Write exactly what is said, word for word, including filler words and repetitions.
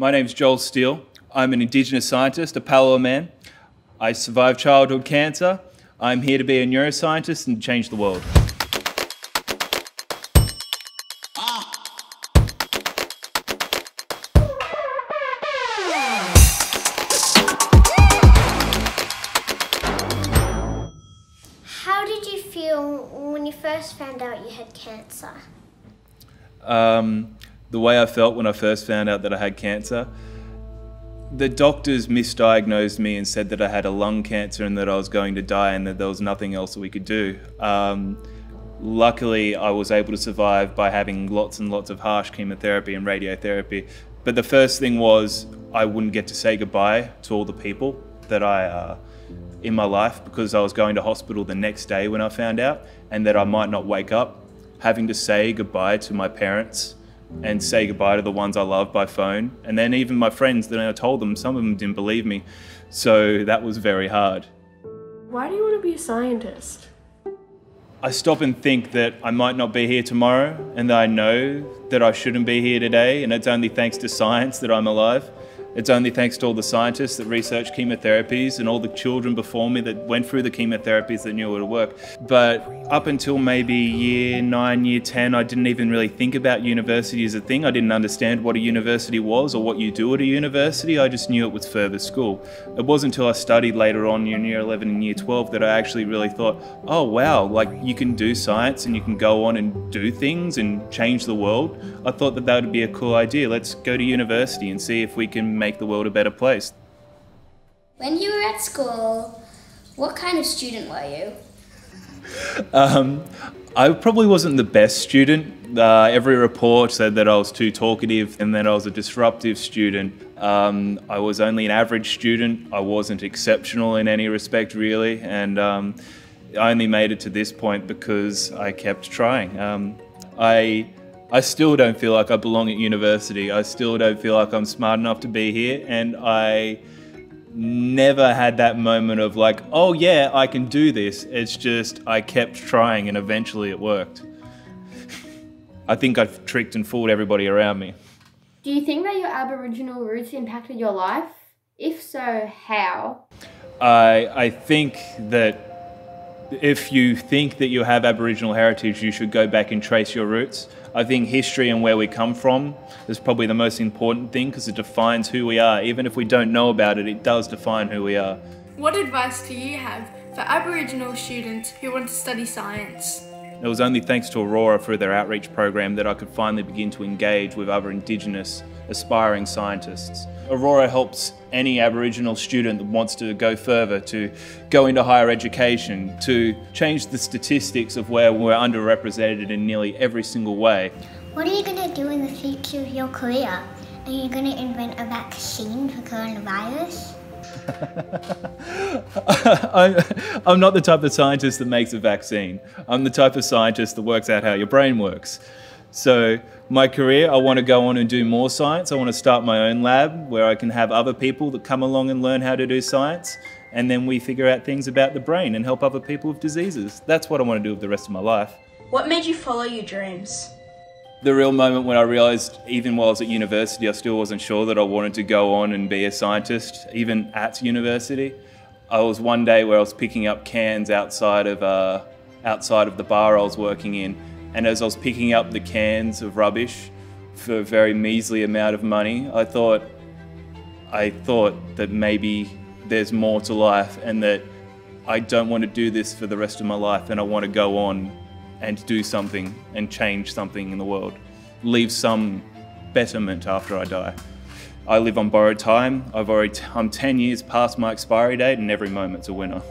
my name's Joel Steele. I'm an Indigenous scientist, a Palawa man. I survived childhood cancer. I'm here to be a neuroscientist and change the world. How did you feel when you first found out you had cancer? Um, the way I felt when I first found out that I had cancer, the doctors misdiagnosed me and said that I had a lung cancer and that I was going to die and that there was nothing else that we could do. Um, luckily, I was able to survive by having lots and lots of harsh chemotherapy and radiotherapy. But the first thing was I wouldn't get to say goodbye to all the people that I uh, in my life, because I was going to hospital the next day when I found out, and that I might not wake up having to say goodbye to my parents and say goodbye to the ones I love by phone. And then even my friends, that I told them, some of them didn't believe me. So that was very hard. Why do you want to be a scientist? I stop and think that I might not be here tomorrow, and that I know that I shouldn't be here today, and it's only thanks to science that I'm alive. It's only thanks to all the scientists that research chemotherapies and all the children before me that went through the chemotherapies that knew it would work. But up until maybe year nine, year ten, I didn't even really think about university as a thing. I didn't understand what a university was or what you do at a university. I just knew it was further school. It wasn't until I studied later on in year eleven and year twelve that I actually really thought, oh wow, like you can do science and you can go on and do things and change the world. I thought that that would be a cool idea. Let's go to university and see if we can make the world a better place. When you were at school, what kind of student were you? um, I probably wasn't the best student. Uh, every report said that I was too talkative and that I was a disruptive student. Um, I was only an average student. I wasn't exceptional in any respect, really, and um, I only made it to this point because I kept trying. Um, I. I still don't feel like I belong at university. I still don't feel like I'm smart enough to be here. And I never had that moment of like, oh yeah, I can do this. It's just, I kept trying and eventually it worked. I think I've tricked and fooled everybody around me. Do you think that your Aboriginal roots impacted your life? If so, how? I, I think that if you think that you have Aboriginal heritage, you should go back and trace your roots. I think history and where we come from is probably the most important thing, because it defines who we are. Even if we don't know about it, it does define who we are. What advice do you have for Aboriginal students who want to study science? It was only thanks to Aurora for their outreach program that I could finally begin to engage with other Indigenous aspiring scientists. Aurora helps any Aboriginal student that wants to go further, to go into higher education, to change the statistics of where we're underrepresented in nearly every single way. What are you going to do in the future of your career? Are you going to invent a vaccine for coronavirus? I'm not the type of scientist that makes a vaccine. I'm the type of scientist that works out how your brain works. So my career, I want to go on and do more science. I want to start my own lab where I can have other people that come along and learn how to do science, and then we figure out things about the brain and help other people with diseases. That's what I want to do with the rest of my life. What made you follow your dreams? The real moment when I realised, even while I was at university, I still wasn't sure that I wanted to go on and be a scientist, even at university. I was one day where I was picking up cans outside of, uh, outside of the bar I was working in, and as I was picking up the cans of rubbish for a very measly amount of money, I thought, I thought that maybe there's more to life, and that I don't want to do this for the rest of my life, and I want to go on and do something and change something in the world. Leave some betterment after I die. I live on borrowed time. I've already, I'm ten years past my expiry date, and every moment's a winner.